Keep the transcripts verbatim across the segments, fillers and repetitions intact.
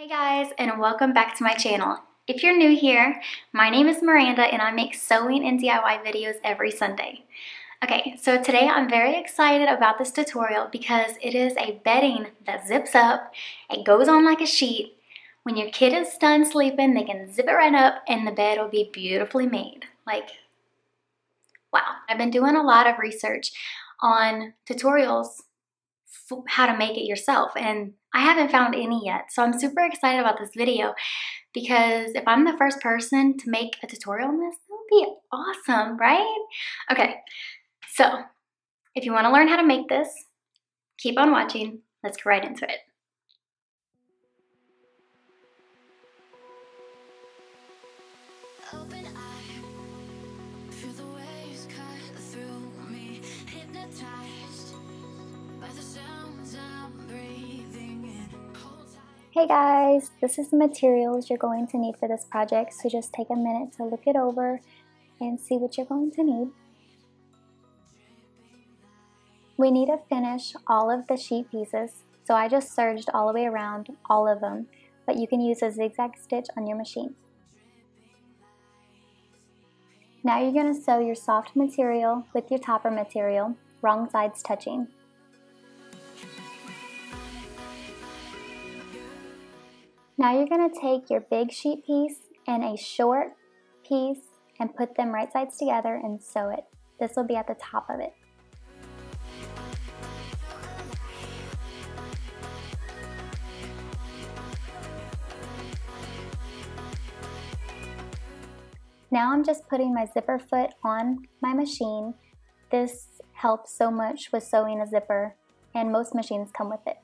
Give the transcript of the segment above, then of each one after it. Hey guys, and welcome back to my channel. If you're new here, my name is Miranda and I make sewing and D I Y videos every Sunday. Okay, so today I'm very excited about this tutorial because it is a bedding that zips up, it goes on like a sheet. When your kid is done sleeping, they can zip it right up and the bed will be beautifully made. Like, wow. I've been doing a lot of research on tutorials for how to make it yourself, and I haven't found any yet, so I'm super excited about this video because if I'm the first person to make a tutorial on this, it would be awesome, right? Okay, so if you want to learn how to make this, keep on watching. Let's get right into it. Open eye, feel the waves cut through me, hypnotized by the sounds I'm breathing in. Hey guys, this is the materials you're going to need for this project, so just take a minute to look it over and see what you're going to need. We need to finish all of the sheet pieces, so I just serged all the way around all of them, but you can use a zigzag stitch on your machine. Now you're going to sew your soft material with your topper material, wrong sides touching. Now you're going to take your big sheet piece and a short piece and put them right sides together and sew it. This will be at the top of it. Now I'm just putting my zipper foot on my machine. This helps so much with sewing a zipper, and most machines come with it.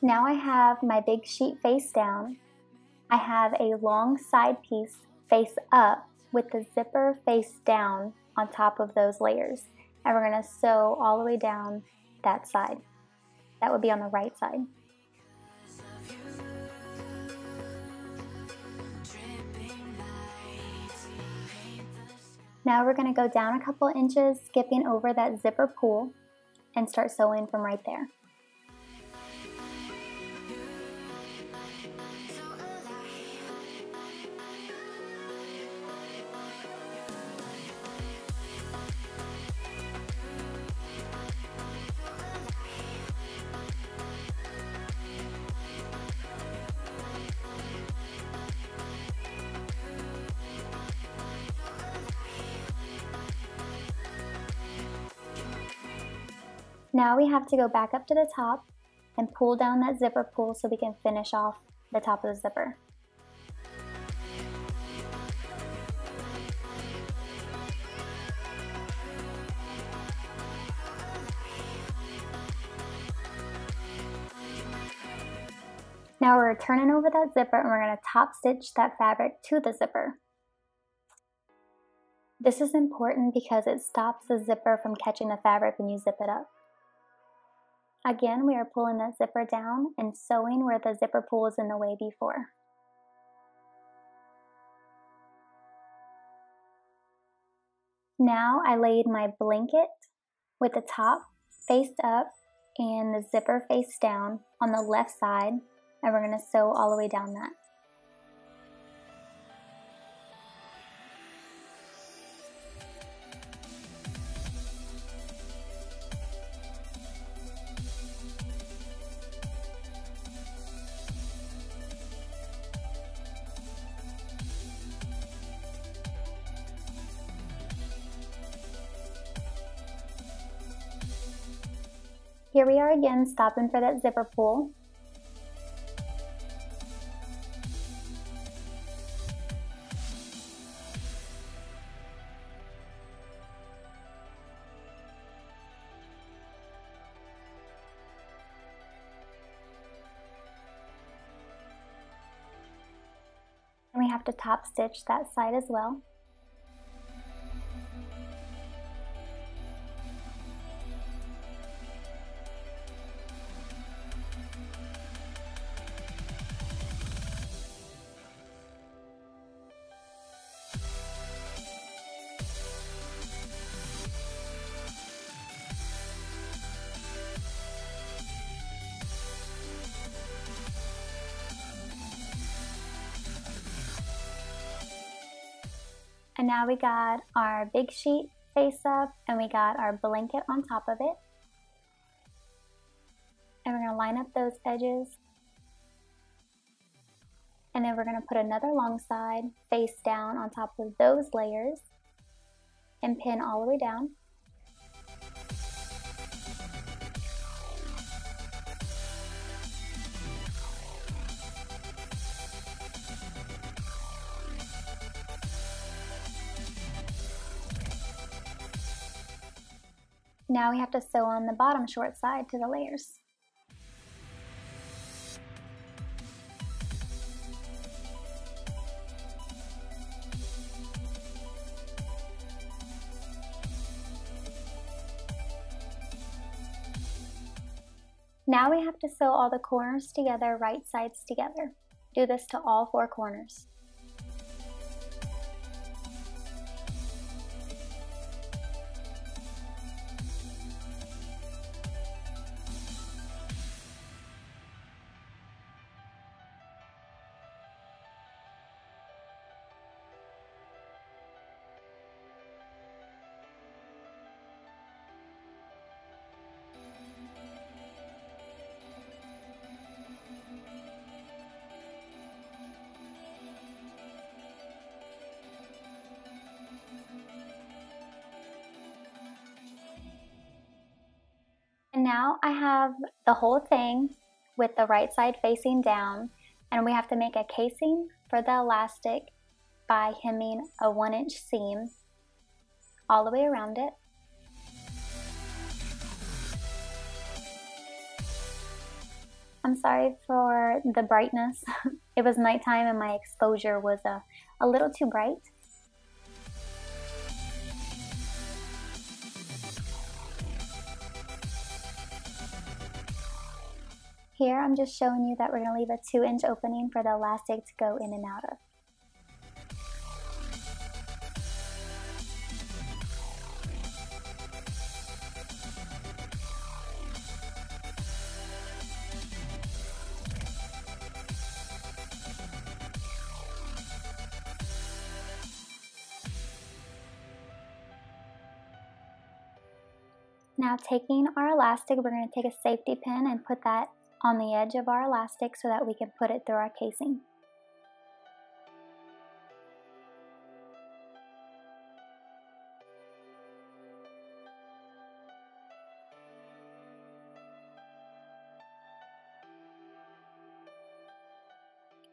Now I have my big sheet face down. I have a long side piece face up with the zipper face down on top of those layers. And we're going to sew all the way down that side. That would be on the right side. Now we're going to go down a couple inches, skipping over that zipper pull, and start sewing from right there. Now we have to go back up to the top and pull down that zipper pull so we can finish off the top of the zipper. Now we're turning over that zipper and we're going to top stitch that fabric to the zipper. This is important because it stops the zipper from catching the fabric when you zip it up. Again, we are pulling that zipper down and sewing where the zipper pull is in the way before. Now I laid my blanket with the top faced up and the zipper face down on the left side, and we're going to sew all the way down that. Here we are again, stopping for that zipper pull. And we have to top stitch that side as well. And now we got our big sheet face up and we got our blanket on top of it. And we're going to line up those edges. And then we're going to put another long side face down on top of those layers and pin all the way down. Now we have to sew on the bottom short side to the layers. Now we have to sew all the corners together, right sides together. Do this to all four corners. Now I have the whole thing with the right side facing down, and we have to make a casing for the elastic by hemming a one inch seam all the way around it. I'm sorry for the brightness. It was nighttime and my exposure was a, a little too bright. Here, I'm just showing you that we're going to leave a two inch opening for the elastic to go in and out of. Now taking our elastic, we're going to take a safety pin and put that on the edge of our elastic so that we can put it through our casing.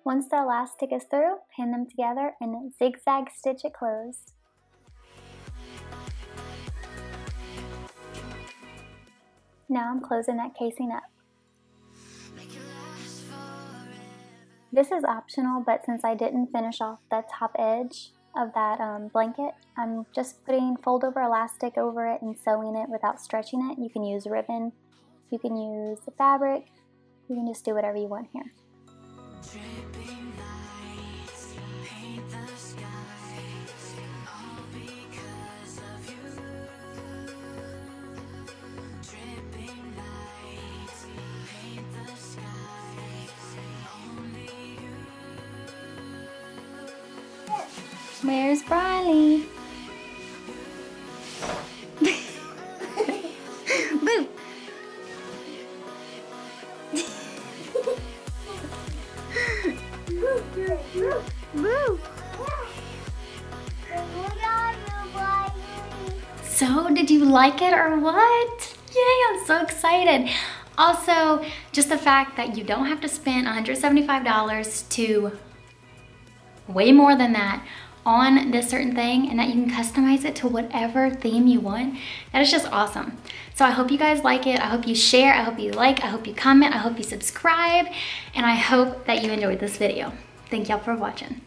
Once the elastic is through, pin them together and zigzag stitch it closed. Now I'm closing that casing up. This is optional, but since I didn't finish off the top edge of that um, blanket, I'm just putting fold over elastic over it and sewing it without stretching it. You can use ribbon, you can use the fabric, you can just do whatever you want here. Where's Briley? Boo! Boo! So, did you like it or what? Yay, I'm so excited. Also, just the fact that you don't have to spend one hundred seventy-five dollars to way more than that on this certain thing, and that you can customize it to whatever theme you want. That is just awesome. So I hope you guys like it. I hope you share. I hope you like. I hope you comment. I hope you subscribe. And I hope that you enjoyed this video. Thank y'all for watching.